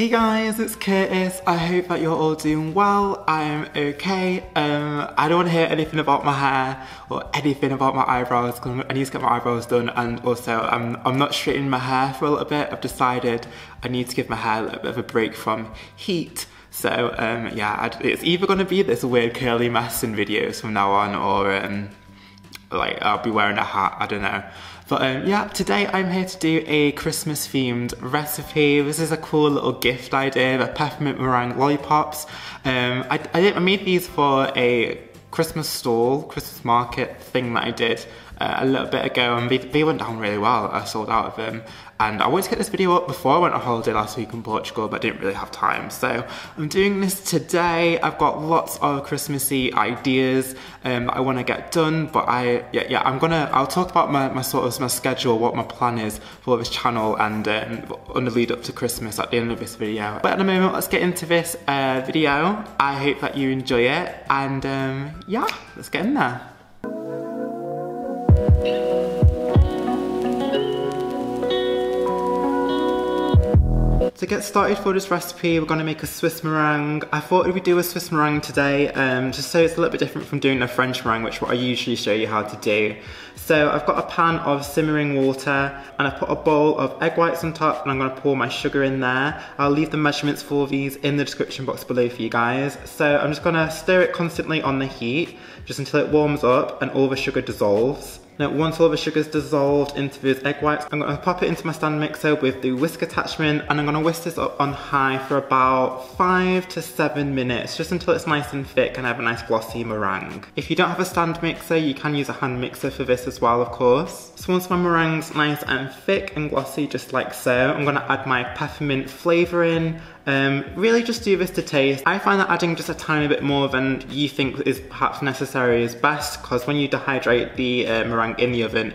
Hey guys, it's Curtis. I hope that you're all doing well. I'm okay. I don't want to hear anything about my hair or anything about my eyebrows because I need to get my eyebrows done, and also I'm not straightening my hair for a little bit. I've decided I need to give my hair a little bit of a break from heat. So yeah, it's either going to be this weird curly mess in videos from now on, or like I'll be wearing a hat, I don't know. But yeah, today I'm here to do a Christmas themed recipe. This is a cool little gift idea, the peppermint meringue lollipops. I made these for a Christmas stall, Christmas market thing that I did a little bit ago, and they went down really well. I sold out of them. And I wanted to get this video up before I went on holiday last week in Portugal, but I didn't really have time. So I'm doing this today. I've got lots of Christmassy ideas that I want to get done, but I'll talk about my schedule, what my plan is for this channel, and on the lead up to Christmas at the end of this video. But at the moment, let's get into this video. I hope that you enjoy it, and yeah, let's get in there. To get started for this recipe, we're going to make a Swiss meringue. I thought we would do a Swiss meringue today, just so it's a little bit different from doing a French meringue, which is what I usually show you how to do. So I've got a pan of simmering water, and I put a bowl of egg whites on top, and I'm going to pour my sugar in there. I'll leave the measurements for these in the description box below for you guys. So I'm just going to stir it constantly on the heat, just until it warms up and all the sugar dissolves. Now, once all the sugar's dissolved into those egg whites, I'm gonna pop it into my stand mixer with the whisk attachment, and I'm gonna whisk this up on high for about 5 to 7 minutes, just until it's nice and thick and I have a nice glossy meringue. If you don't have a stand mixer, you can use a hand mixer for this as well, of course. So once my meringue's nice and thick and glossy, just like so, I'm gonna add my peppermint flavor in. Really just do this to taste. I find that adding just a tiny bit more than you think is perhaps necessary is best, because when you dehydrate the meringue in the oven,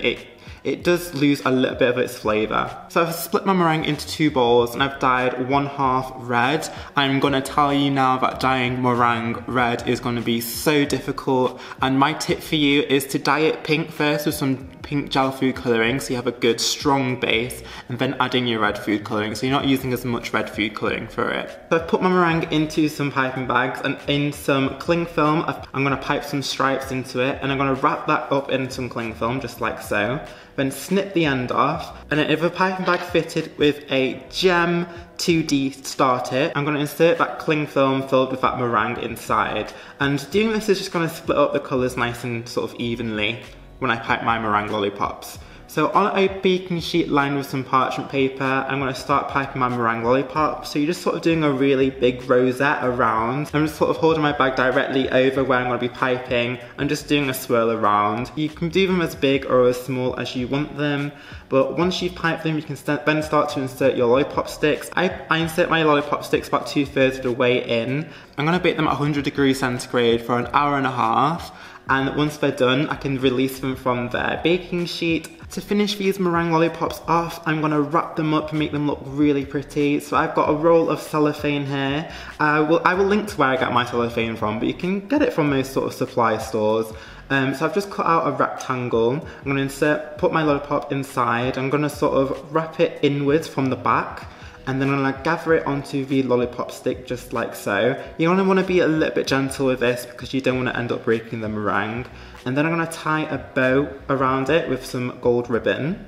it does lose a little bit of its flavour. So I've split my meringue into two bowls, and I've dyed one half red. I'm gonna tell you now that dyeing meringue red is gonna be so difficult, and my tip for you is to dye it pink first with some pink gel food colouring, so you have a good strong base, and then adding your red food colouring, so you're not using as much red food colouring for it. So I've put my meringue into some piping bags, and in some cling film, I'm gonna pipe some stripes into it, and I'm gonna wrap that up in some cling film, just like so. Then snip the end off, and then if a piping bag fitted with a gem 2D starter, I'm going to insert that cling film filled with that meringue inside. And doing this is just going to split up the colours nice and sort of evenly when I pipe my meringue lollipops. So on a baking sheet lined with some parchment paper, I'm going to start piping my meringue lollipop. So you're just sort of doing a really big rosette around. I'm just sort of holding my bag directly over where I'm going to be piping. I'm just doing a swirl around. You can do them as big or as small as you want them. But once you've piped them, you can then start to insert your lollipop sticks. I insert my lollipop sticks about 2/3 of the way in. I'm going to bake them at 100 degrees centigrade for an hour and a half. And once they're done, I can release them from their baking sheet. To finish these meringue lollipops off, I'm going to wrap them up and make them look really pretty. So I've got a roll of cellophane here. I will link to where I got my cellophane from, but you can get it from most sort of supply stores. So I've just cut out a rectangle. I'm going to put my lollipop inside. I'm going to sort of wrap it inwards from the back, and then I'm going to gather it onto the lollipop stick, just like so. You're going to want to be a little bit gentle with this because you don't want to end up breaking the meringue. And then I'm going to tie a bow around it with some gold ribbon.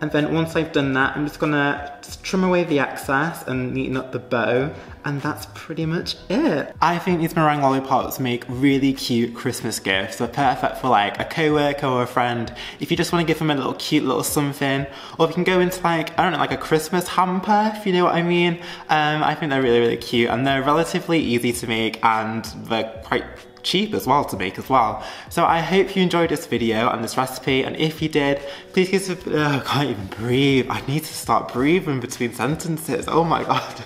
And then once I've done that, I'm just going to trim away the excess and neaten up the bow. And that's pretty much it. I think these meringue lollipops make really cute Christmas gifts. They're perfect for like a co-worker or a friend, if you just want to give them a little cute little something. Or if you can go into like, I don't know, like a Christmas hamper, if you know what I mean. I think they're really, really cute, and they're relatively easy to make, and they're quite cheap as well to make as well. So I hope you enjoyed this video and this recipe, and if you did, please give it a... I can't even breathe. I need to start breathing between sentences. Oh my god.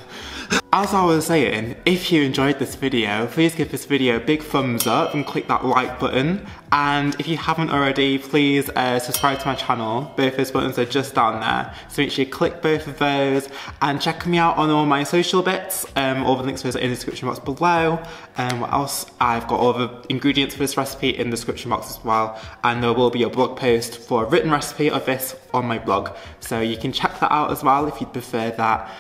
As I was saying, if you enjoyed this video, please give this video a big thumbs up and click that like button. And if you haven't already, please subscribe to my channel. Both those buttons are just down there, so make sure you click both of those. And check me out on all my social bits. All the links for those are in the description box below. What else? I've got all the ingredients for this recipe in the description box as well. And there will be a blog post for a written recipe of this on my blog, so you can check that out as well if you'd prefer that.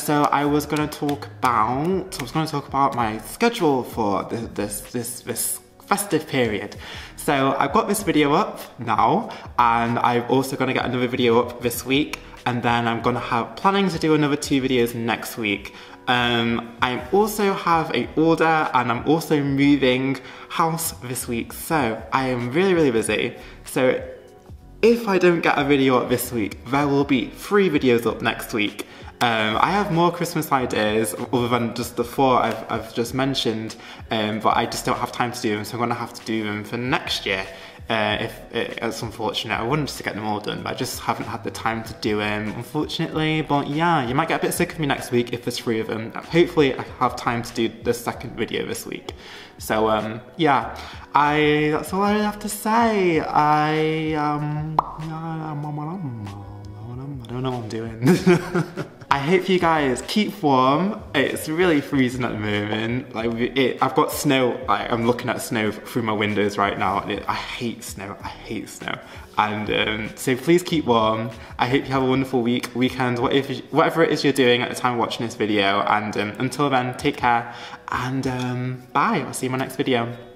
So I was going to talk about my schedule for this festive period. So I've got this video up now, and I'm also going to get another video up this week, and then I'm going to have planning to do another 2 videos next week. I also have an order, and I'm also moving house this week, so I am really, really busy. So if I don't get a video up this week, there will be 3 videos up next week. I have more Christmas ideas other than just the 4 I've just mentioned, but I just don't have time to do them, so I'm going to have to do them for next year. It's unfortunate. I wanted to get them all done, but I just haven't had the time to do them, unfortunately. But yeah, you might get a bit sick of me next week if there's 3 of them. Hopefully I have time to do the 2nd video this week. So yeah, that's all I have to say. I don't know what I'm doing. I hope you guys keep warm. It's really freezing at the moment. I've got snow. I'm looking at snow through my windows right now. I hate snow. I hate snow. And so please keep warm. I hope you have a wonderful weekend, whatever it is you're doing at the time of watching this video. And until then, take care. And bye. I'll see you in my next video.